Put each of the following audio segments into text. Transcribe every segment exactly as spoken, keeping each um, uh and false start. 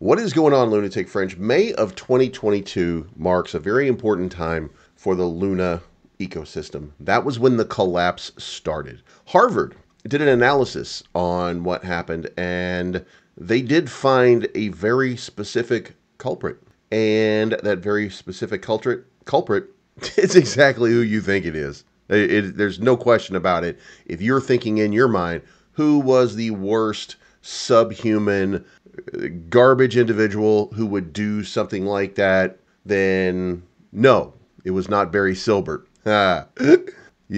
What is going on, Lunatic French? May of twenty twenty-two marks a very important time for the Luna ecosystem. That was when the collapse started. Harvard did an analysis on what happened, and they did find a very specific culprit. And that very specific culprit, culprit is exactly who you think it is. It, it, there's no question about it. If you're thinking in your mind, who was the worst subhuman garbage individual who would do something like that, then no, it was not Barry Silbert. Ah, you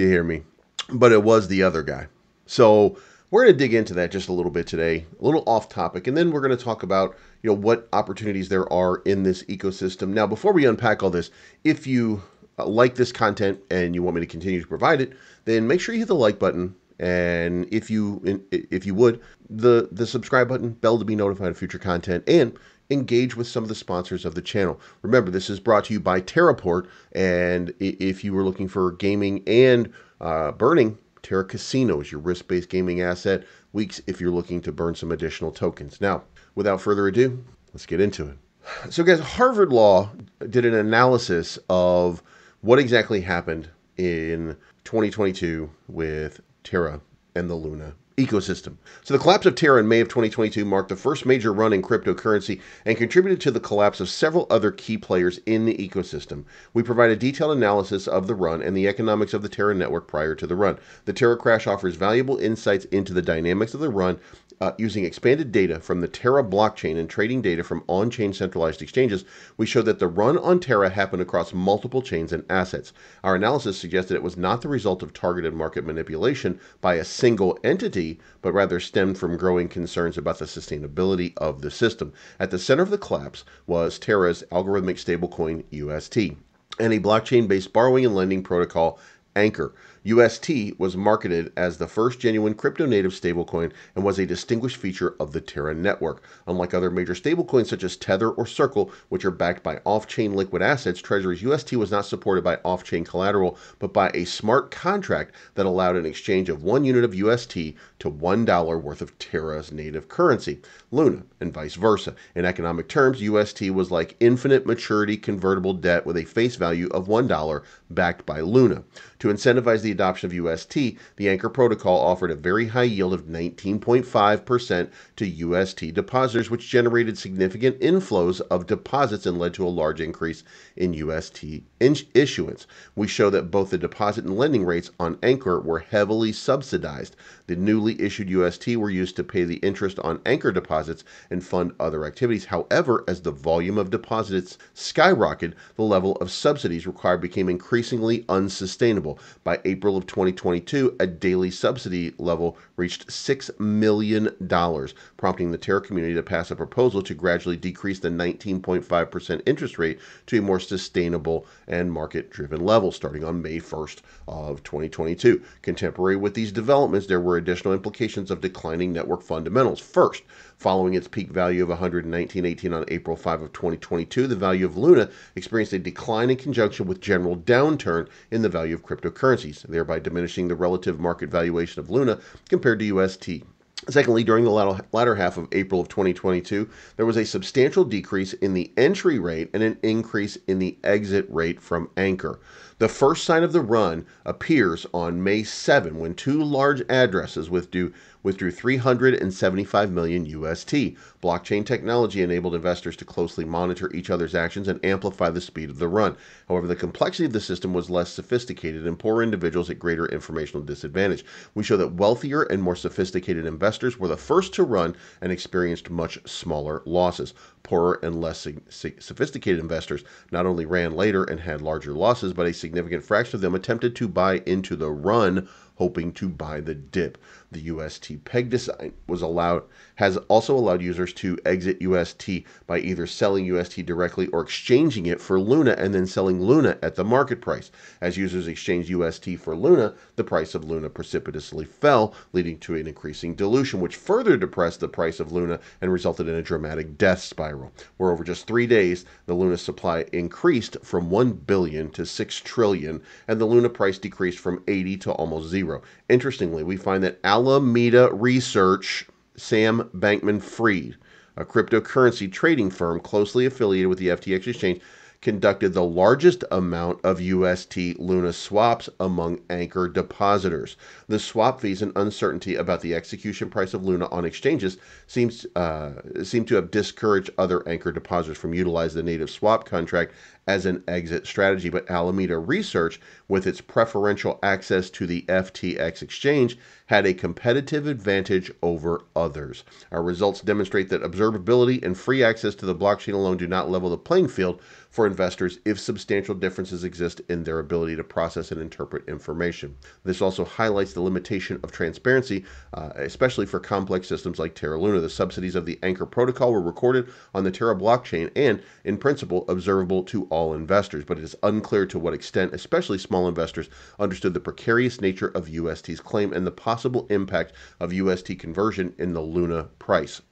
hear me? But it was the other guy. So we're going to dig into that just a little bit today, a little off topic, and then we're going to talk about, you know, what opportunities there are in this ecosystem. Now, before we unpack all this, if you like this content and you want me to continue to provide it, then make sure you hit the like button. And if you if you would, the, the subscribe button, bell to be notified of future content, and engage with some of the sponsors of the channel. Remember, this is brought to you by TerraPort, and if you were looking for gaming and uh, burning, TerraCasino is your risk-based gaming asset weeks if you're looking to burn some additional tokens. Now, without further ado, let's get into it. So guys, Harvard Law did an analysis of what exactly happened in twenty twenty-two with Terra and the Luna ecosystem. So the collapse of Terra in May of twenty twenty-two marked the first major run in cryptocurrency and contributed to the collapse of several other key players in the ecosystem. We provide a detailed analysis of the run and the economics of the Terra network prior to the run. The Terra crash offers valuable insights into the dynamics of the run uh, using expanded data from the Terra blockchain and trading data from on-chain centralized exchanges. We show that the run on Terra happened across multiple chains and assets. Our analysis suggested it was not the result of targeted market manipulation by a single entity, but rather stemmed from growing concerns about the sustainability of the system. At the center of the collapse was Terra's algorithmic stablecoin, U S T, and a blockchain-based borrowing and lending protocol, Anchor. U S T was marketed as the first genuine crypto-native stablecoin and was a distinguished feature of the Terra network. Unlike other major stablecoins such as Tether or Circle, which are backed by off-chain liquid assets, treasuries, U S T was not supported by off-chain collateral, but by a smart contract that allowed an exchange of one unit of U S T to one dollar worth of Terra's native currency, Luna, and vice versa. In economic terms, U S T was like infinite maturity convertible debt with a face value of one dollar backed by Luna. To incentivize the adoption of U S T, the Anchor protocol offered a very high yield of nineteen point five percent to U S T depositors, which generated significant inflows of deposits and led to a large increase in U S T issuance. We show that both the deposit and lending rates on Anchor were heavily subsidized. The newly issued U S T were used to pay the interest on Anchor deposits and fund other activities. However, as the volume of deposits skyrocketed, the level of subsidies required became increasingly unsustainable. By April of twenty twenty-two, a daily subsidy level reached six million dollars, prompting the Terra community to pass a proposal to gradually decrease the nineteen point five percent interest rate to a more sustainable and market-driven level starting on May first of twenty twenty-two. Contemporary with these developments, there were additional implications of declining network fundamentals. First, following its peak value of one nineteen eighteen on April fifth of twenty twenty-two, the value of Luna experienced a decline in conjunction with general downturn in the value of cryptocurrencies, thereby diminishing the relative market valuation of Luna compared to U S T. Secondly, during the latter half of April of twenty twenty-two, there was a substantial decrease in the entry rate and an increase in the exit rate from Anchor. The first sign of the run appears on May seventh when two large addresses withdrew, withdrew three hundred seventy-five million U S T. Blockchain technology enabled investors to closely monitor each other's actions and amplify the speed of the run. However, the complexity of the system was less sophisticated and poor individuals at greater informational disadvantage. We show that wealthier and more sophisticated investors were the first to run and experienced much smaller losses. Poorer and less sophisticated investors not only ran later and had larger losses, but a significant fraction of them attempted to buy into the run, hoping to buy the dip. The U S T peg design was allowed, has also allowed users to exit U S T by either selling U S T directly or exchanging it for Luna and then selling Luna at the market price. As users exchanged U S T for Luna, the price of Luna precipitously fell, leading to an increasing dilution, which further depressed the price of Luna and resulted in a dramatic death spiral, where over just three days, the Luna supply increased from one billion to six trillion, and the Luna price decreased from eighty to almost zero. Interestingly, we find that Alameda Research, Sam Bankman-Fried, a cryptocurrency trading firm closely affiliated with the F T X exchange, conducted the largest amount of U S T Luna swaps among Anchor depositors. The swap fees and uncertainty about the execution price of Luna on exchanges seems uh, seem to have discouraged other Anchor depositors from utilizing the native swap contract as an exit strategy. But Alameda Research, with its preferential access to the F T X exchange, had a competitive advantage over others. Our results demonstrate that observability and free access to the blockchain alone do not level the playing field for investors if substantial differences exist in their ability to process and interpret information. This also highlights the limitation of transparency, uh, especially for complex systems like Terra Luna. The subsidies of the Anchor protocol were recorded on the Terra blockchain and, in principle, observable to all investors, but it is unclear to what extent, especially small investors, understood the precarious nature of U S T's claim and the possible impact of U S T conversion in the Luna price.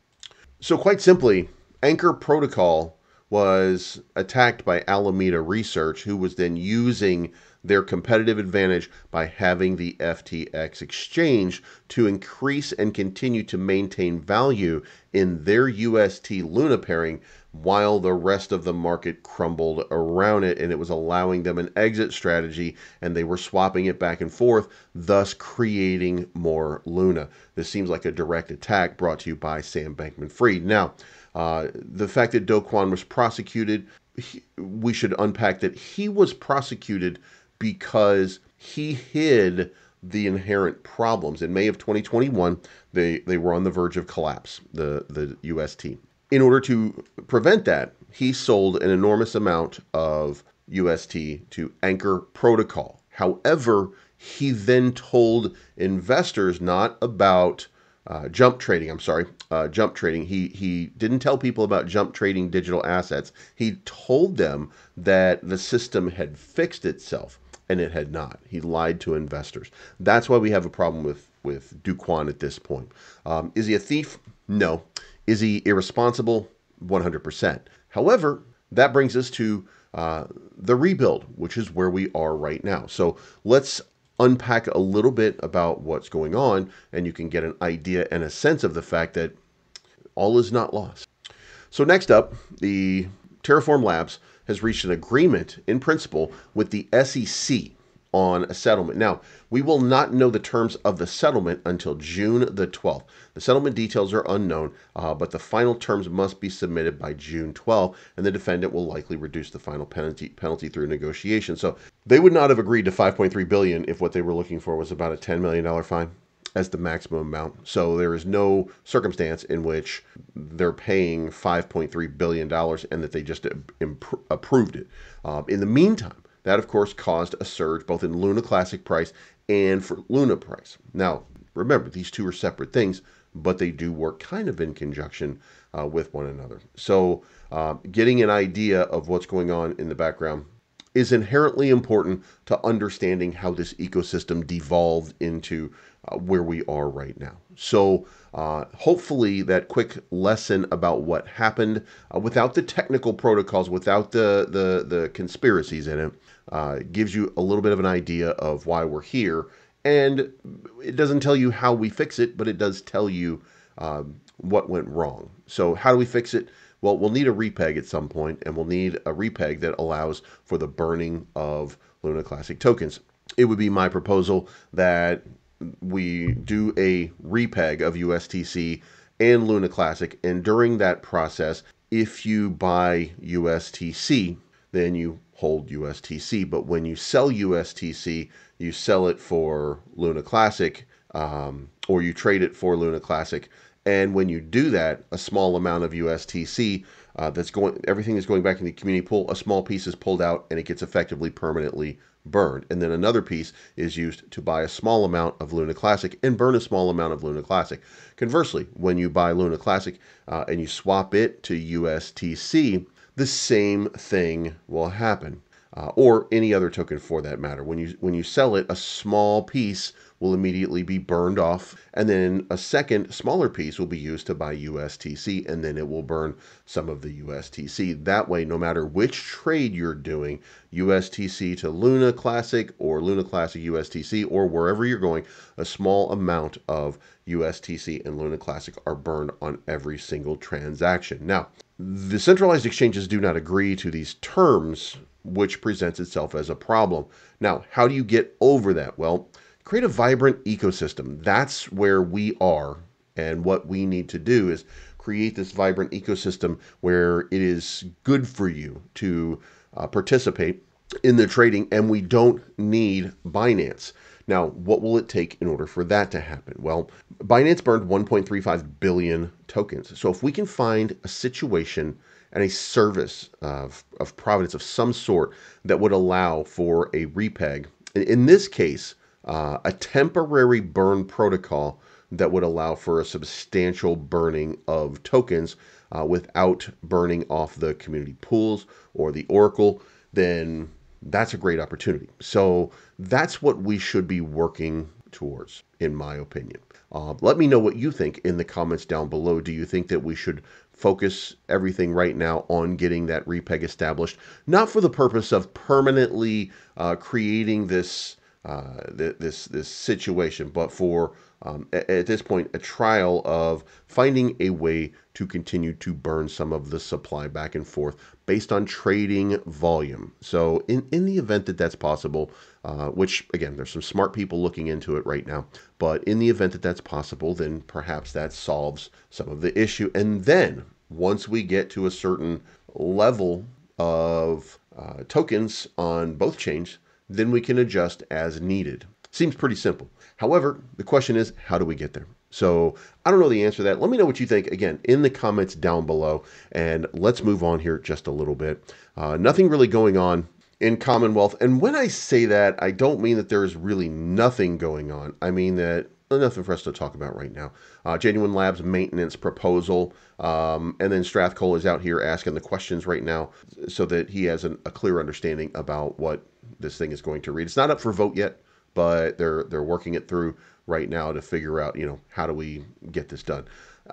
So quite simply, Anchor protocol was attacked by Alameda Research, who was then using their competitive advantage by having the F T X exchange to increase and continue to maintain value in their U S T Luna pairing while the rest of the market crumbled around it, and it was allowing them an exit strategy, and they were swapping it back and forth, thus creating more Luna. This seems like a direct attack brought to you by Sam Bankman-Fried. Now, uh, the fact that Do Kwon was prosecuted, he, we should unpack that he was prosecuted because he hid the inherent problems. In May of twenty twenty-one, they, they were on the verge of collapse, the, the U S T. In order to prevent that, he sold an enormous amount of U S T to Anchor Protocol. However, he then told investors not about Uh, jump trading, I'm sorry, uh, jump trading. He he didn't tell people about jump trading digital assets. He told them that the system had fixed itself, and it had not. He lied to investors. That's why we have a problem with, with Do Kwon at this point. Um, is he a thief? No. Is he irresponsible? one hundred percent. However, that brings us to uh, the rebuild, which is where we are right now. So let's unpack a little bit about what's going on, and you can get an idea and a sense of the fact that all is not lost. So next up, the Terraform Labs has reached an agreement in principle with the S E C on a settlement. Now, we will not know the terms of the settlement until June the twelfth. The settlement details are unknown, uh, but the final terms must be submitted by June twelfth, and the defendant will likely reduce the final penalty penalty through negotiation. So they would not have agreed to five point three billion dollars if what they were looking for was about a ten million dollars fine as the maximum amount. So there is no circumstance in which they're paying five point three billion dollars and that they just imp- approved it. Uh, in the meantime, that, of course, caused a surge both in Luna Classic price and for Luna price. Now, remember, these two are separate things, but they do work kind of in conjunction uh, with one another. So uh, getting an idea of what's going on in the background is inherently important to understanding how this ecosystem devolved into uh, where we are right now. So uh, hopefully that quick lesson about what happened uh, without the technical protocols, without the, the, the conspiracies in it, uh, gives you a little bit of an idea of why we're here. And it doesn't tell you how we fix it, but it does tell you um, what went wrong. So how do we fix it? Well, we'll need a repeg at some point, and we'll need a repeg that allows for the burning of Luna Classic tokens. It would be my proposal that we do a repeg of U S T C and Luna Classic, and during that process, if you buy U S T C, then you hold U S T C. But when you sell U S T C, you sell it for Luna Classic, um, or you trade it for Luna Classic. And when you do that, a small amount of U S T C uh, that's going, everything is going back in the community pool. A small piece is pulled out and it gets effectively permanently burned. And then another piece is used to buy a small amount of Luna Classic and burn a small amount of Luna Classic. Conversely, when you buy Luna Classic uh, and you swap it to U S T C, the same thing will happen, uh, or any other token for that matter. When you when you sell it, a small piece will immediately be burned off, and then a second smaller piece will be used to buy U S T C, and then it will burn some of the U S T C. That way, no matter which trade you're doing, U S T C to Luna Classic or Luna Classic U S T C, or wherever you're going, a small amount of U S T C and Luna Classic are burned on every single transaction. Now, the centralized exchanges do not agree to these terms, which presents itself as a problem. Now, how do you get over that? Well, create a vibrant ecosystem. That's where we are. And what we need to do is create this vibrant ecosystem where it is good for you to uh, participate in the trading, and we don't need Binance. Now, what will it take in order for that to happen? Well, Binance burned one point three five billion tokens. So if we can find a situation and a service of, of providence of some sort that would allow for a repeg, in this case, uh, a temporary burn protocol that would allow for a substantial burning of tokens uh, without burning off the community pools or the Oracle, then that's a great opportunity. So that's what we should be working towards, in my opinion. Uh, let me know what you think in the comments down below. Do you think that we should focus everything right now on getting that repeg established, not for the purpose of permanently uh, creating this uh, th- this this situation, but for um, a- at this point a trial of finding a way to continue to burn some of the supply back and forth based on trading volume? So in, in the event that that's possible, uh, which again, there's some smart people looking into it right now, but in the event that that's possible, then perhaps that solves some of the issue. And then once we get to a certain level of uh, tokens on both chains, then we can adjust as needed. Seems pretty simple. However, the question is, how do we get there? So I don't know the answer to that. Let me know what you think, again, in the comments down below. And let's move on here just a little bit. Uh, nothing really going on in Commonwealth. And when I say that, I don't mean that there is really nothing going on. I mean that nothing for us to talk about right now. Uh, Genuine Labs maintenance proposal. Um, and then Strathcole is out here asking the questions right now so that he has an, a clear understanding about what this thing is going to read. It's not up for vote yet, but they're they're working it through right now to figure out, you know, how do we get this done.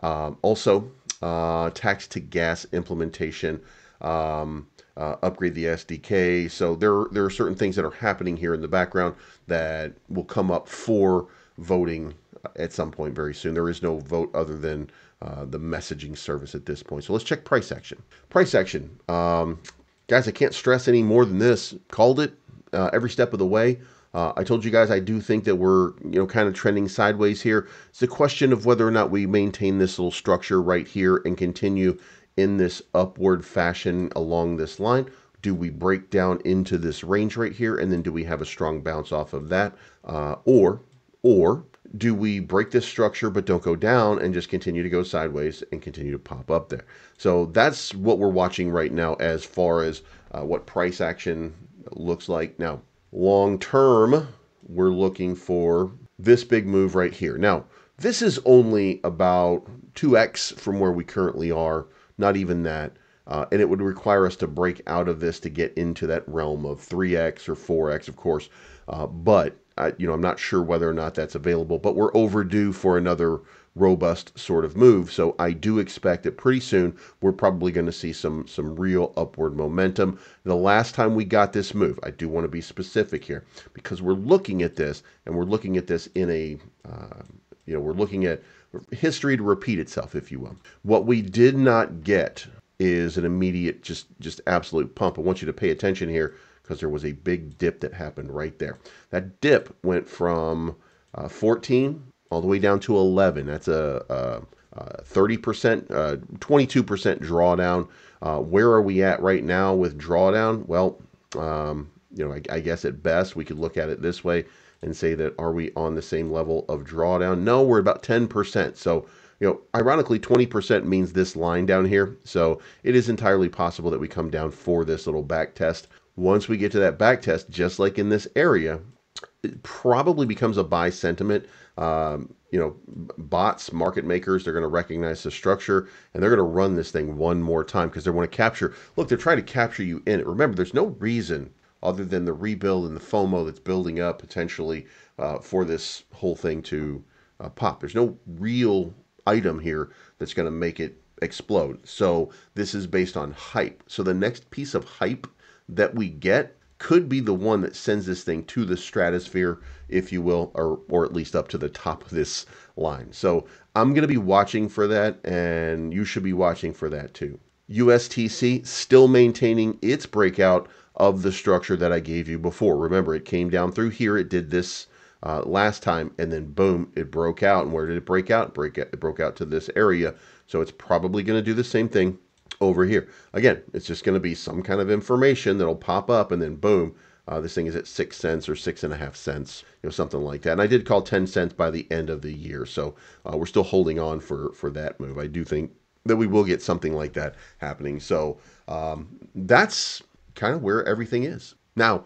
Um, also, uh, tax to gas implementation, um, uh, upgrade the S D K. So there, there are certain things that are happening here in the background that will come up for voting at some point very soon. There is no vote other than uh, the messaging service at this point. So let's check price action. Price action. Um, guys, I can't stress any more than this. Called it uh, every step of the way. Uh, I told you guys I do think that we're, you know, kind of trending sideways here. It's a question of whether or not we maintain this little structure right here and continue in this upward fashion along this line. Do we break down into this range right here, and then do we have a strong bounce off of that? Uh, or, or do we break this structure but don't go down and just continue to go sideways and continue to pop up there? So that's what we're watching right now as far as uh, what price action looks like now. Long term, we're looking for this big move right here. Now, this is only about two x from where we currently are, not even that. Uh, and it would require us to break out of this to get into that realm of three x or four x, of course. Uh, but, I, you know, I'm not sure whether or not that's available, but we're overdue for another robust sort of move. So I do expect that pretty soon we're probably going to see some some real upward momentum. The last time we got this move, I do want to be specific here because we're looking at this and we're looking at this in a, uh, you know, we're looking at history to repeat itself, if you will. What we did not get is an immediate, just just absolute pump. I want you to pay attention here because there was a big dip that happened right there. That dip went from uh, fourteen all the way down to eleven. That's a thirty percent, twenty-two percent drawdown. Uh, where are we at right now with drawdown? Well, um, you know, I, I guess at best we could look at it this way and say that are we on the same level of drawdown? No, we're about ten percent. So, you know, ironically, twenty percent means this line down here. So it is entirely possible that we come down for this little back test. Once we get to that back test, just like in this area, it probably becomes a buy sentiment. Um, you know, bots, market makers, they're going to recognize the structure and they're going to run this thing one more time because they want to capture. Look, they're trying to capture you in it. Remember, there's no reason other than the rebuild and the FOMO that's building up potentially uh, for this whole thing to uh, pop. There's no real item here that's going to make it explode. So this is based on hype. So the next piece of hype that we get could be the one that sends this thing to the stratosphere, if you will, or or at least up to the top of this line. So I'm going to be watching for that, and you should be watching for that too. U S T C still maintaining its breakout of the structure that I gave you before. Remember, it came down through here. It did this uh, last time, and then boom, it broke out. And where did it break out? Break out. It broke out to this area. So it's probably going to do the same thing over here. Again, it's just going to be some kind of information that'll pop up, and then boom, uh, this thing is at six cents or six and a half cents, you know, something like that. And I did call ten cents by the end of the year. So uh, we're still holding on for, for that move. I do think that we will get something like that happening. So um, that's kind of where everything is. Now,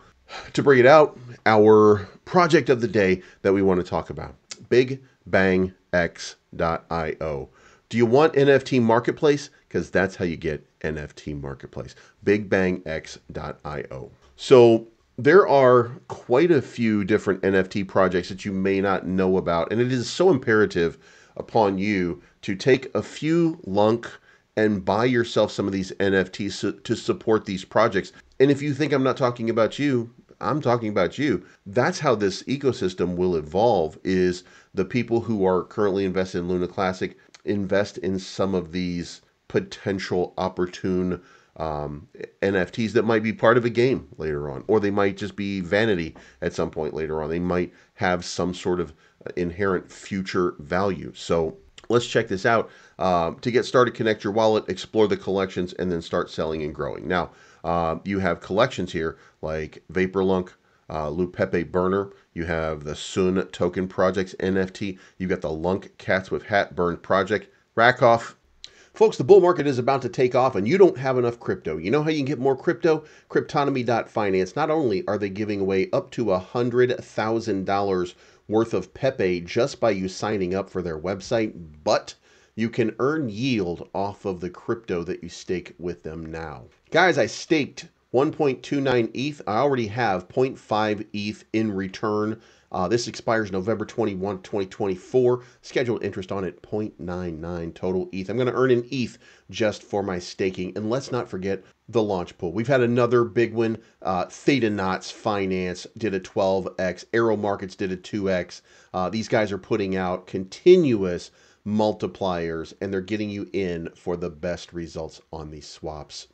to bring it out, our project of the day that we want to talk about, Big Bang X dot I O. Do you want N F T Marketplace? Because that's how you get N F T Marketplace. Big Bang X dot I O. So there are quite a few different N F T projects that you may not know about. And it is so imperative upon you to take a few Lunk and buy yourself some of these N F Ts to support these projects. And if you think I'm not talking about you, I'm talking about you. That's how this ecosystem will evolve, is the people who are currently invested in Luna Classic invest in some of these potential opportune um, N F Ts that might be part of a game later on, or they might just be vanity at some point later on. They might have some sort of inherent future value. So let's check this out. Uh, to get started, connect your wallet, explore the collections, and then start selling and growing. Now, uh, you have collections here like Vapor Lunk, Uh, Lupepe burner. You have the Soon token projects N F T. You've got the Lunk Cats with hat burn project. Rack off. Folks, the bull market is about to take off and you don't have enough crypto. You know how you can get more crypto? Cryptonomy.finance. Not only are they giving away up to one hundred thousand dollars worth of Pepe just by you signing up for their website, but you can earn yield off of the crypto that you stake with them now. Guys, I staked one point two nine E T H. I already have zero point five E T H in return. Uh, this expires November twenty-first, twenty twenty-four. Scheduled interest on it, zero point nine nine total E T H. I'm going to earn an E T H just for my staking. And let's not forget the launch pool. We've had another big one. Uh, Thetanauts Finance did a twelve X. Aero Markets did a two X. Uh, these guys are putting out continuous multipliers, and they're getting you in for the best results on these swaps.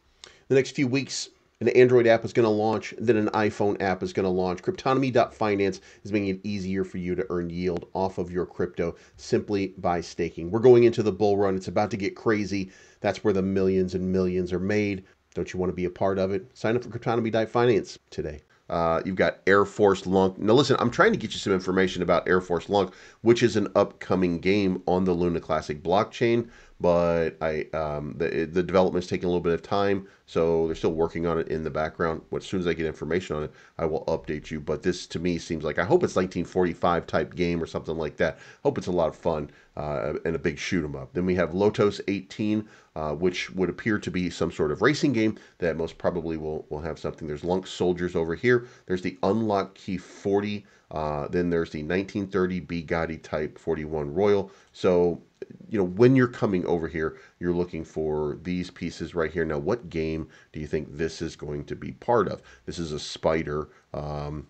The next few weeks, an Android app is going to launch, then an iPhone app is going to launch. Cryptonomy.finance is making it easier for you to earn yield off of your crypto simply by staking. We're going into the bull run. It's about to get crazy. That's where the millions and millions are made. Don't you want to be a part of it? Sign up for Cryptonomy.finance today. Uh, you've got Air Force Lunk. Now listen, I'm trying to get you some information about Air Force Lunk, which is an upcoming game on the Luna Classic blockchain, but I um, the, the development's taking a little bit of time, so they're still working on it in the background. As soon as I get information on it, I will update you, but this to me seems like, I hope it's nineteen forty-five type game or something like that. Hope it's a lot of fun uh, and a big shoot 'em up. Then we have Lotos eighteen, uh, which would appear to be some sort of racing game that most probably will, will have something. There's Lunk Soldiers over here. There's the Unlock Key forty. Uh, then there's the nineteen thirty Bugatti Type forty-one Royal. So, you know, when you're coming over here, you're looking for these pieces right here. Now, what game do you think this is going to be part of? This is a spider. Um,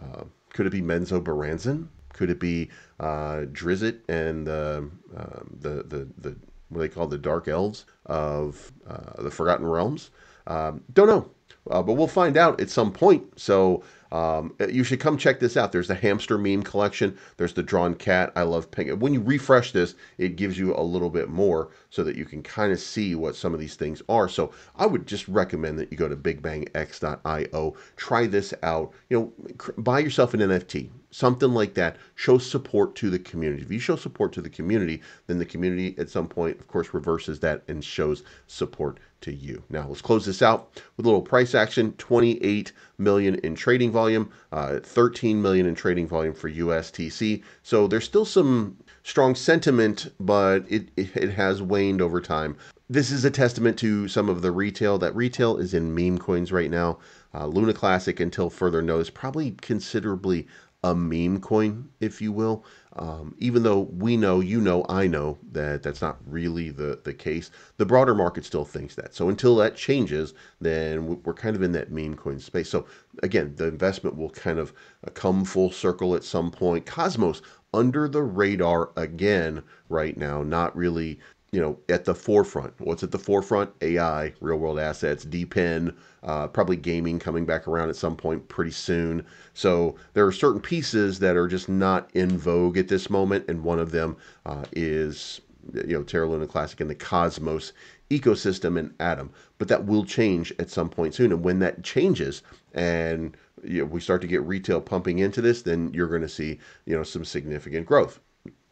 uh, could it be Menzo Baranzan? Could it be uh, Drizzt and uh, uh, the, the, the, what do they call the Dark Elves of uh, the Forgotten Realms? Um, don't know. Uh, but we'll find out at some point. So um, you should come check this out. There's the hamster meme collection. There's the drawn cat. I love penguin. When you refresh this, it gives you a little bit more so that you can kind of see what some of these things are. So I would just recommend that you go to big bang x dot I O. Try this out. You know, buy yourself an N F T, something like that. Show support to the community. If you show support to the community, then the community at some point, of course, reverses that and shows support to you. Now let's close this out with a little price action. twenty-eight million in trading volume, uh, thirteen million in trading volume for U S T C. So there's still some strong sentiment, but it, it, it has waned over time. this is a testament to some of the retail. That retail is in meme coins right now. Uh, Luna Classic, until further notice, probably considerably a meme coin, if you will. Um, even though we know, you know, I know that that's not really the, the case. The broader market still thinks that. So until that changes, then we're kind of in that meme coin space. So again, the investment will kind of come full circle at some point. Cosmos, under the radar again right now, not really, you know, at the forefront. What's at the forefront? A I, real world assets, D P E N, uh, probably gaming coming back around at some point pretty soon. So there are certain pieces that are just not in vogue at this moment. And one of them uh, is, you know, Terra, Luna Classic and the Cosmos ecosystem and Atom. But that will change at some point soon. And when that changes and, you know, we start to get retail pumping into this, then you're going to see, you know, some significant growth.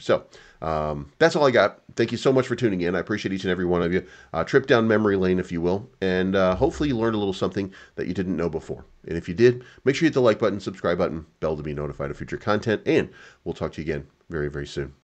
So um, that's all I got. Thank you so much for tuning in. I appreciate each and every one of you. Uh, trip down memory lane, if you will, and uh, hopefully you learned a little something that you didn't know before. And if you did, make sure you hit the like button, subscribe button, bell to be notified of future content, and we'll talk to you again very, very soon.